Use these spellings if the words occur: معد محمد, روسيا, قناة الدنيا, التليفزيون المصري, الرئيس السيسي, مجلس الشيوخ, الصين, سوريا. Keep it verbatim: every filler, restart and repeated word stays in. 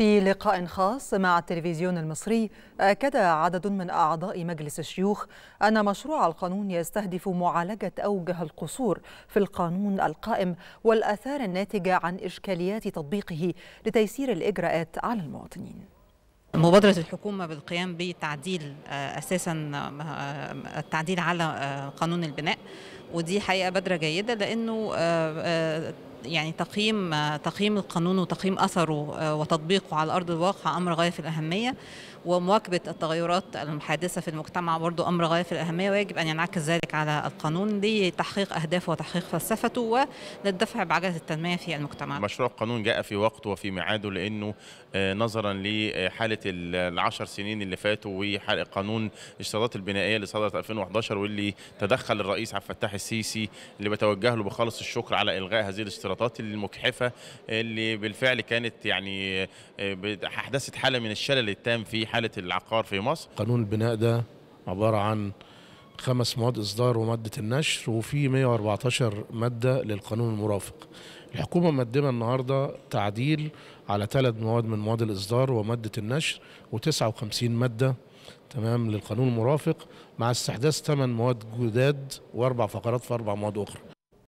في لقاء خاص مع التلفزيون المصري، أكد عدد من أعضاء مجلس الشيوخ أن مشروع القانون يستهدف معالجة أوجه القصور في القانون القائم والآثار الناتجة عن إشكاليات تطبيقه لتيسير الإجراءات على المواطنين. مبادرة الحكومة بالقيام بتعديل أساسا التعديل على قانون البناء، ودي حقيقة بادرة جيدة لأنه يعني تقييم تقييم القانون وتقييم أثره وتطبيقه على أرض الواقع أمر غاية في الأهمية، ومواكبة التغيرات الحادثة في المجتمع برضو أمر غاية في الأهمية، ويجب أن ينعكس ذلك على القانون لتحقيق أهدافه وتحقيق فلسفته وللدفع بعجلة التنمية في المجتمع. مشروع القانون جاء في وقته وفي ميعاده، لأنه نظرا لحالة العشر سنين اللي فاتوا وقانون الاشتراطات البنائية اللي صدرت ألفين وأحد عشر واللي تدخل الرئيس عبد الفتاح السيسي، اللي بتوجه له بخالص الشكر على إلغاء هذه الاشتراطات المجحفة اللي بالفعل كانت يعني أحدثت حالة من الشلل التام في حالة العقار في مصر. قانون البناء ده عبارة عن خمس مواد إصدار ومادة النشر، وفي مئة وأربعة عشر مادة للقانون المرافق. الحكومة مقدمة النهاردة تعديل على ثلاث مواد من مواد الإصدار ومادة النشر وتسعة وخمسين مادة تمام للقانون المرافق، مع استحداث ثمان مواد جداد وأربع فقرات في أربع مواد أخرى.